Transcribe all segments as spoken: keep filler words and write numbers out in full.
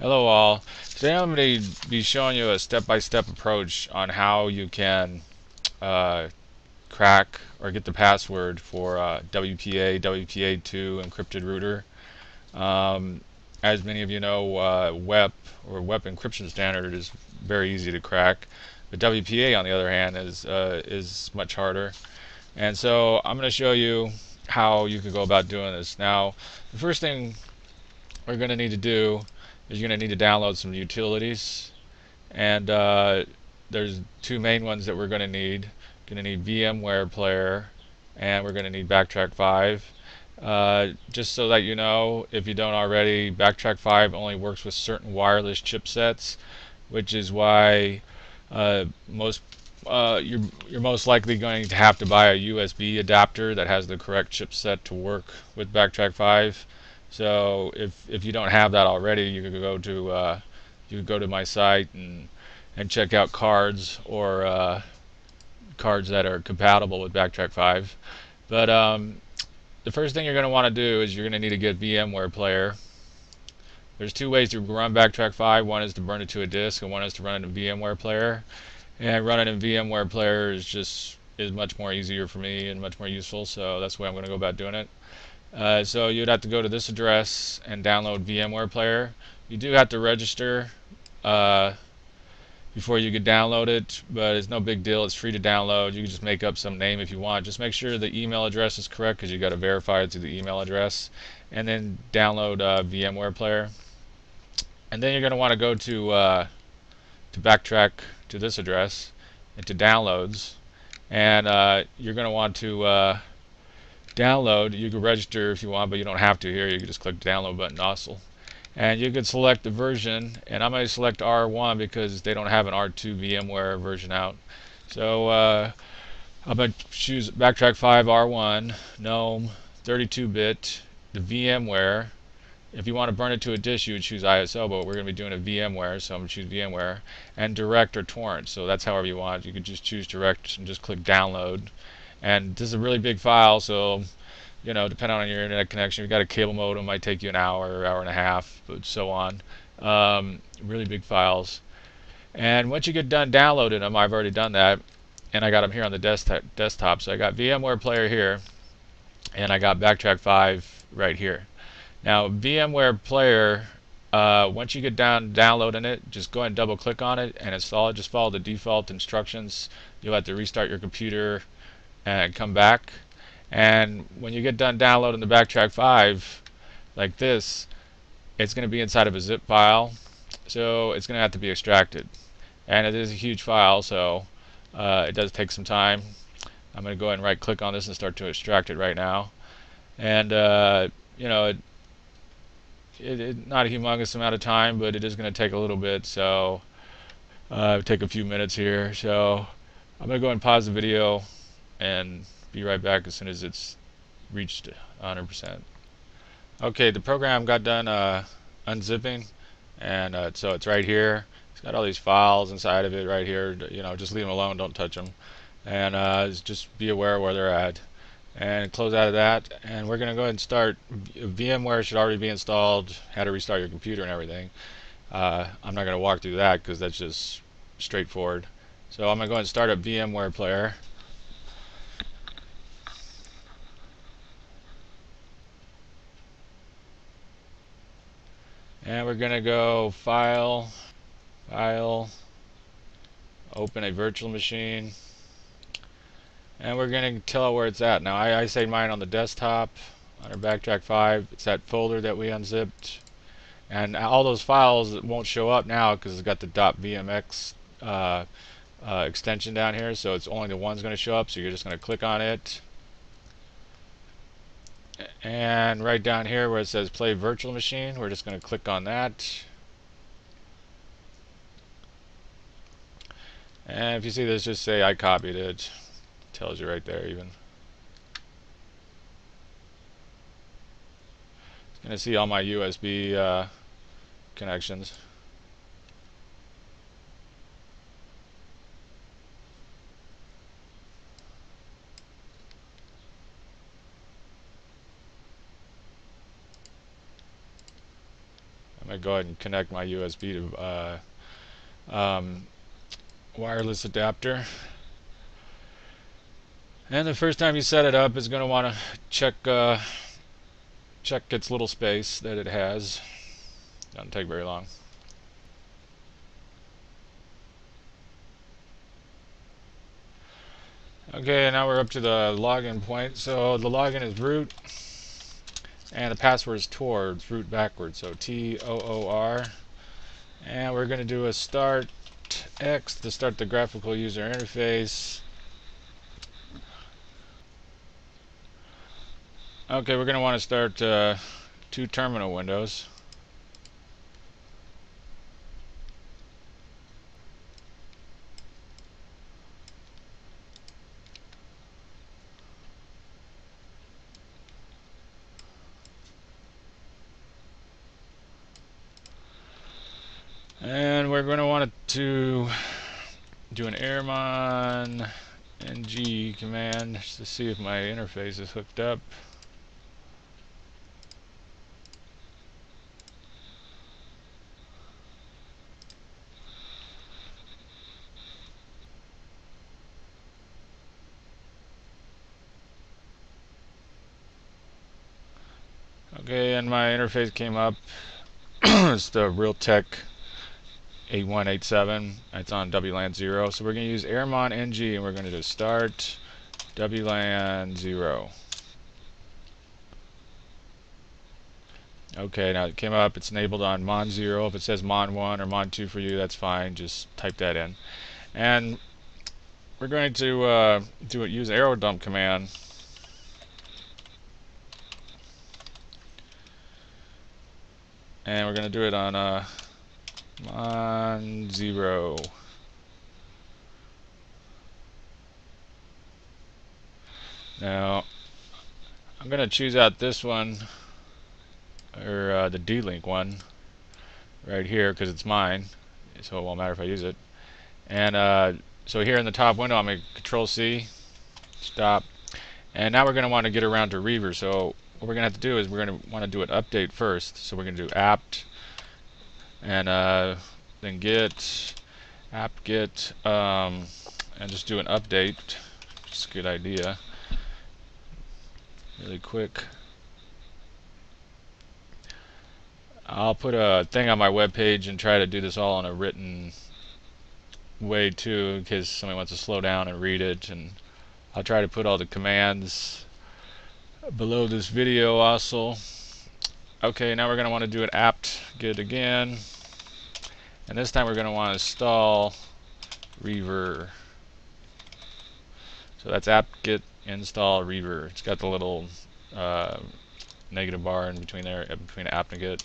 Hello all. Today I'm going to be showing you a step-by-step approach on how you can uh, crack or get the password for uh, W P A, W P A two encrypted router. Um, as many of you know, uh, W E P or W E P encryption standard is very easy to crack. The W P A, on the other hand, is uh, is much harder. And so I'm going to show you how you can go about doing this. Now, the first thing we're going to need to do is you're going to need to download some utilities, and uh, there's two main ones that we're going to need. We're going to need VMware Player, and we're going to need Backtrack five. Uh, just so that you know, if you don't already, Backtrack five only works with certain wireless chipsets, which is why uh, most uh, you're you're most likely going to have to buy a U S B adapter that has the correct chipset to work with Backtrack five. So if if you don't have that already, you can go to uh, you can go to my site and and check out cards or uh, cards that are compatible with Backtrack five. But um, the first thing you're going to want to do is you're going to need to get VMware Player. There's two ways to run Backtrack five. One is to burn it to a disk, and one is to run it in VMware Player. And running in VMware Player is just is much more easier for me and much more useful. So that's the way I'm going to go about doing it. Uh, so you'd have to go to this address and download VMware Player. You do have to register uh, before you could download it, but it's no big deal. It's free to download. You can just make up some name if you want. Just make sure the email address is correct, because you've got to verify it through the email address, and then download uh, VMware Player. And then you're going to want to go to uh, to Backtrack, to this address, and to Downloads, and uh, you're going to want to uh, download. You can register if you want, but you don't have to here. You can just click the download button also, and you can select the version, and I'm going to select R one because they don't have an R two VMware version out. So uh, I'm going to choose Backtrack five R one, GNOME, thirty-two bit, the VMware. If you want to burn it to a disk, you would choose I S O, but we're going to be doing a VMware, so I'm going to choose VMware, and Direct or Torrent. So that's however you want. You could just choose Direct and just click download. And this is a really big file, so, you know, depending on your internet connection, you've got a cable modem, it might take you an hour, hour and a half, but so on. Um, really big files. And once you get done downloading them, I've already done that, and I got them here on the desktop. desktop. So I got VMware Player here, and I got Backtrack five right here. Now, VMware Player, uh, once you get down downloading it, just go ahead and double-click on it and install it. Just follow the default instructions. You'll have to restart your computer and come back, and when you get done downloading the Backtrack five like this, it's going to be inside of a zip file, so it's going to have to be extracted, and it is a huge file, so uh, it does take some time. I'm going to go ahead and right click on this and start to extract it right now, and uh, you know, it, it, it not a humongous amount of time, but it is going to take a little bit, so uh, it'll take a few minutes here. So I'm going to go ahead and pause the video and be right back as soon as it's reached one hundred percent. Okay, the program got done uh, unzipping, and uh, so it's right here. It's got all these files inside of it right here. You know, just leave them alone, don't touch them, and uh, just be aware where they're at. And close out of that, and we're going to go ahead and start. VMware should already be installed. How to restart your computer and everything. Uh, I'm not going to walk through that because that's just straightforward. So I'm going to go ahead and start up VMware Player. And we're going to go File, File, Open a Virtual Machine. And we're going to tell where it's at. Now, I, I saved mine on the desktop, under Backtrack five. It's that folder that we unzipped. And all those files won't show up now because it's got the .vmx uh, uh, extension down here. So it's only the one's going to show up. So you're just going to click on it. And right down here where it says play virtual machine, we're just going to click on that. And if you see this, just say I copied it. It tells you right there even. It's going to see all my U S B uh, connections. I go ahead and connect my U S B to uh, um, wireless adapter. And the first time you set it up, it's going to want to check uh, check its little space that it has. Doesn't take very long. Okay, now we're up to the login point. So the login is root, and the password is Tor. It's root backwards, so T O O R. And we're going to do a start X to start the graphical user interface. Okay, we're going to want to start uh, two terminal windows. And we're going to want to do an airmon-ng command just to see if my interface is hooked up. Okay, and my interface came up. It's the Realtek eight one eight seven. It's on W LAN zero. So we're going to use airmon-ng and we're going to just start W LAN zero. Okay, now it came up. It's enabled on mon zero. If it says mon one or mon two for you, that's fine. Just type that in. And we're going to uh, do it, use an airodump command. And we're going to do it on uh, mon zero. Now, I'm going to choose out this one, or uh, the D-Link one, right here, because it's mine, so it won't matter if I use it. And uh, so here in the top window, I'm going to Control C, stop. And now we're going to want to get around to Reaver. So what we're going to have to do is we're going to want to do an update first. So we're going to do apt and uh, then get apt-get um, and just do an update. It's a good idea. Really quick. I'll put a thing on my web page and try to do this all in a written way too, in case somebody wants to slow down and read it. And I'll try to put all the commands below this video also. Okay, now we're going to want to do an apt-get again, and this time we're going to want to install Reaver. So that's apt-get install Reaver. It's got the little uh, negative bar in between there, between apt and get.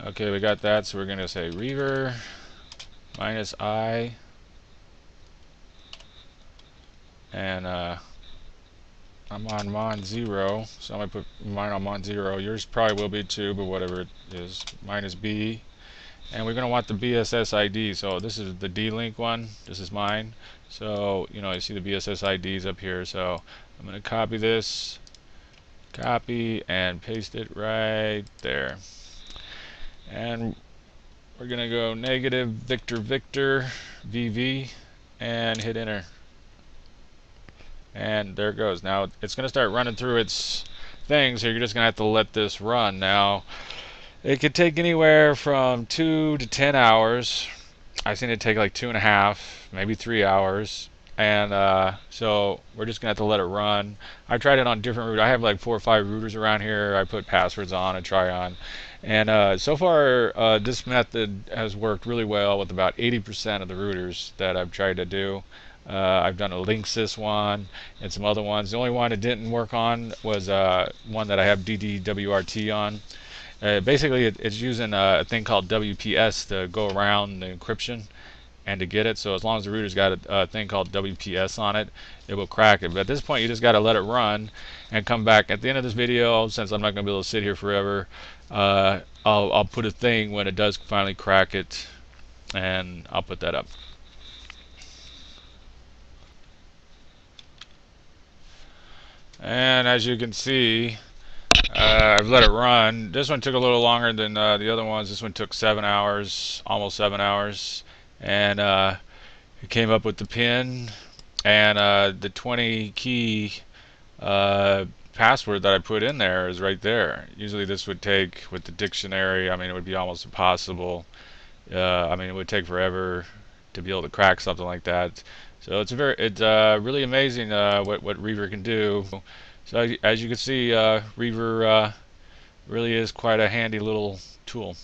Okay, we got that, so we're going to say Reaver minus I and uh, I'm on mon zero, so I'm going to put mine on mon zero. Yours probably will be too, but whatever it is, minus B. And we're going to want the B S S I D, so this is the D-Link one, this is mine. So, you know, you see the B S S I Ds up here, so I'm going to copy this, copy and paste it right there. And we're going to go negative Victor Victor V V and hit enter. And there it goes. Now it's going to start running through its things. So you're just going to have to let this run. Now it could take anywhere from two to ten hours. I've seen it take like two and a half, maybe three hours. And uh, so we're just going to have to let it run. I tried it on different route. I have like four or five routers around here. I put passwords on and try on. And uh, so far, uh, this method has worked really well with about eighty percent of the routers that I've tried to do. Uh, I've done a Linksys one and some other ones. The only one it didn't work on was uh, one that I have D D W R T on. Uh, basically, it, it's using a thing called W P S to go around the encryption. and to get it. So as long as the router's got a, a thing called W P S on it, it will crack it. But at this point, you just got to let it run and come back. At the end of this video, since I'm not going to be able to sit here forever, uh, I'll, I'll put a thing when it does finally crack it, and I'll put that up. And as you can see, uh, I've let it run. This one took a little longer than uh, the other ones. This one took seven hours, almost seven hours. And uh, it came up with the pin and uh, the twenty key uh, password that I put in there is right there. Usually this would take, with the dictionary, I mean, it would be almost impossible. Uh, I mean, it would take forever to be able to crack something like that. So it's a very, it's uh, really amazing uh, what what Reaver can do. So as you can see, uh, Reaver uh, really is quite a handy little tool.